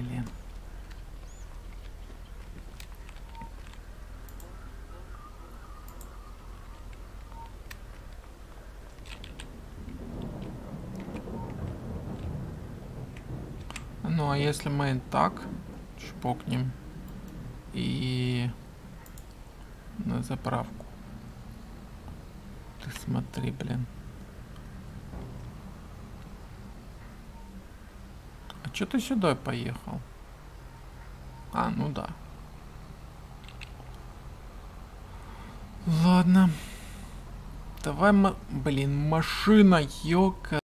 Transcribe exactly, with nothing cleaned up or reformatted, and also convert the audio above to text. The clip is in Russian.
блин. Ну а если мы так шпокнем и на заправку. Ты смотри, блин. А чё ты сюда поехал? А, ну да. Ладно. Давай, блин, машина, ёка.